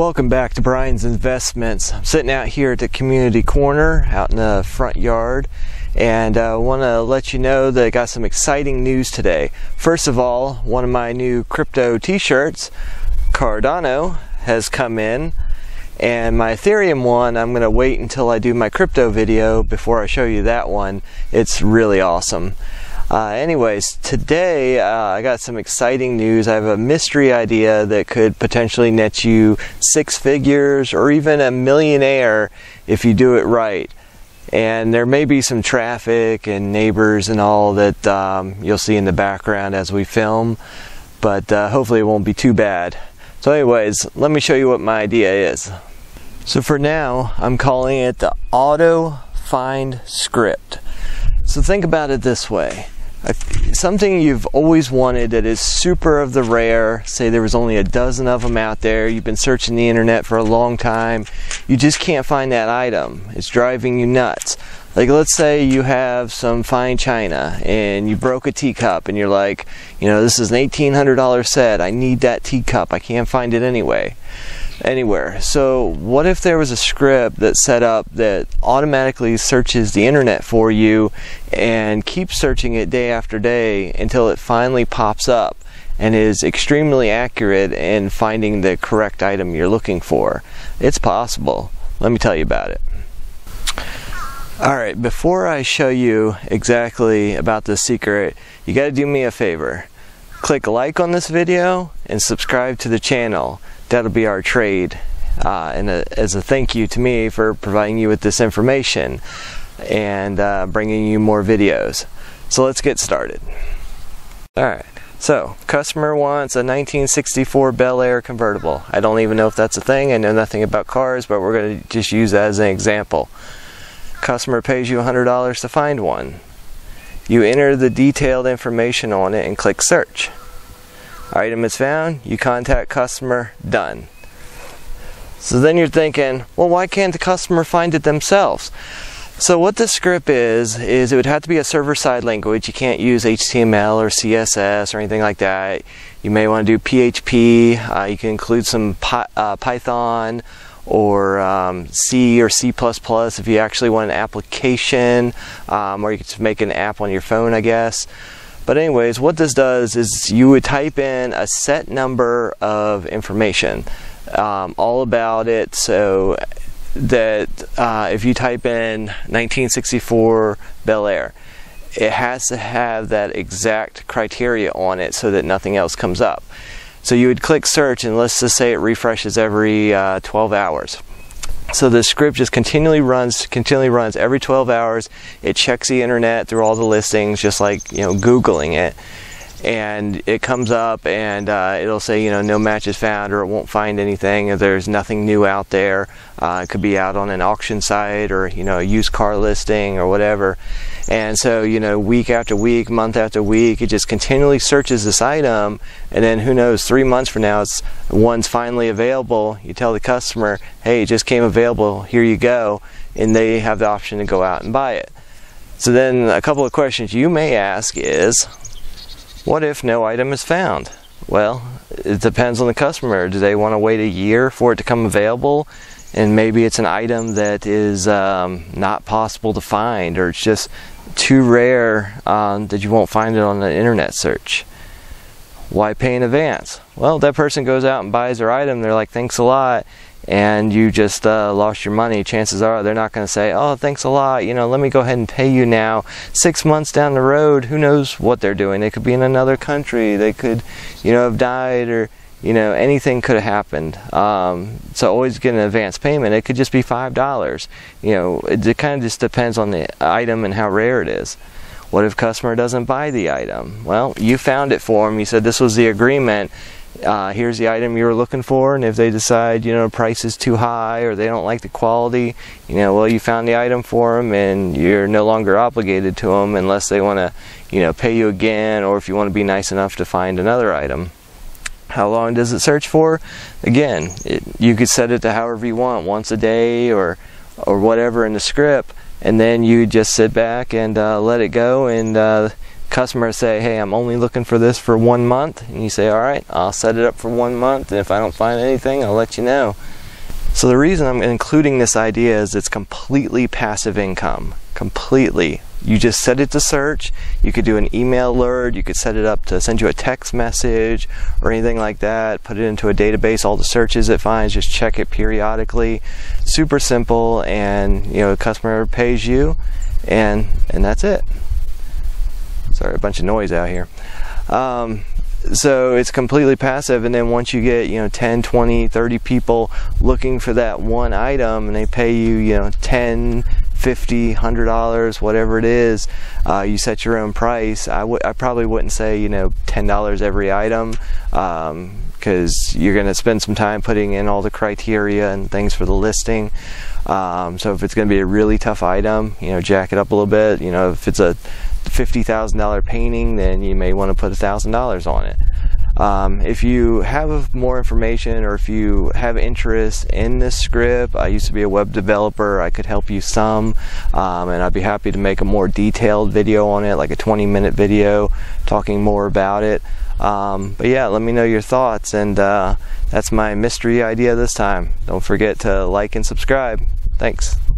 Welcome back to Brian's Investments. I'm sitting out here at the community corner out in the front yard, and I want to let you know that I got some exciting news today. First of all, one of my new crypto t-shirts, Cardano, has come in, and my Ethereum one, I'm going to wait until I do my crypto video before I show you that one. It's really awesome. Anyways, today I got some exciting news. I have a mystery idea that could potentially net you 6 figures or even a millionaire if you do it right. And there may be some traffic and neighbors and all that you'll see in the background as we film, but hopefully it won't be too bad. So anyways, let me show you what my idea is. So for now, I'm calling it the Auto Find Script. So think about it this way. Something you've always wanted that is super of the rare, say there was only a dozen of them out there, you've been searching the internet for a long time, you just can't find that item, it's driving you nuts. Like, let's say you have some fine china and you broke a teacup and you're like, you know, this is an $1,800 set, I need that teacup, I can't find it anywhere. So what if there was a script that's set up that automatically searches the internet for you and keeps searching it day after day until it finally pops up and is extremely accurate in finding the correct item you're looking for? It's possible. Let me tell you about it. Alright, before I show you exactly about this secret, you gotta do me a favor. Click like on this video and subscribe to the channel. That'll be our trade as a thank you to me for providing you with this information and bringing you more videos. So let's get started. Alright, so customer wants a 1964 Bel Air convertible. I don't even know if that's a thing. I know nothing about cars, but we're going to just use that as an example. Customer pays you $100 to find one. You enter the detailed information on it and click search. Item is found, you contact customer, done. So then you're thinking, well, why can't the customer find it themselves? So what this script is it would have to be a server-side language. You can't use HTML or CSS or anything like that. You may want to do PHP, you can include some Python or C or C++ if you actually want an application, or you could just make an app on your phone, I guess. But anyways, what this does is you would type in a set number of information, all about it, so that if you type in 1964 Bel Air, it has to have that exact criteria on it so that nothing else comes up. So you would click search, and let's just say it refreshes every 12 hours. So the script just continually runs every 12 hours. It checks the internet through all the listings, just like, you know, Googling it. And it comes up and it'll say, you know, no matches found, or it won't find anything if there's nothing new out there. It could be out on an auction site, or, you know, a used car listing or whatever. And so, you know, week after week, month after week, it just continually searches this item, and then who knows, 3 months from now, one's finally available. You tell the customer, hey, it just came available, here you go, and they have the option to go out and buy it. So then a couple of questions you may ask is, what if no item is found? Well, it depends on the customer. Do they want to wait a year for it to come available? And maybe it's an item that is not possible to find, or it's just too rare that you won't find it on an internet search. Why pay in advance? Well, that person goes out and buys their item, they're like, thanks a lot, and you just lost your money. Chances are they're not going to say, oh, thanks a lot, you know, let me go ahead and pay you now. 6 months down the road, who knows what they're doing. They could be in another country, they could, you know, have died, or, you know, anything could have happened. So always get an advance payment. It could just be $5. You know, it kind of just depends on the item and how rare it is. What if customer doesn't buy the item? Well, you found it for them. You said this was the agreement. Here's the item you were looking for, and if they decide, you know, price is too high or they don't like the quality, you know, well, you found the item for them, and you're no longer obligated to them unless they want to, you know, pay you again, or if you want to be nice enough to find another item. How long does it search for? Again, you could set it to however you want, once a day or whatever in the script, and then you just sit back and let it go, and customers say, hey, I'm only looking for this for 1 month, and you say, all right, I'll set it up for 1 month, and if I don't find anything, I'll let you know. So the reason I'm including this idea is it's completely passive income, completely. You just set it to search. You could do an email alert, you could set it up to send you a text message or anything like that, put it into a database, all the searches it finds, just check it periodically. Super simple, and you know, a customer pays you, and that's it. Sorry, a bunch of noise out here. So it's completely passive, and then once you get, you know, 10, 20, 30 people looking for that one item, and they pay you, you know, $10, $50, $100, whatever it is, you set your own price. I probably wouldn't say, you know, $10 every item, because you're going to spend some time putting in all the criteria and things for the listing. So if it's going to be a really tough item, you know, jack it up a little bit. You know, if it's a $50,000 painting, then you may want to put $1,000 on it. If you have more information, or if you have interest in this script, I used to be a web developer, I could help you some, and I'd be happy to make a more detailed video on it, like a 20-minute video talking more about it. But yeah, let me know your thoughts, and that's my mystery idea this time. Don't forget to like and subscribe. Thanks.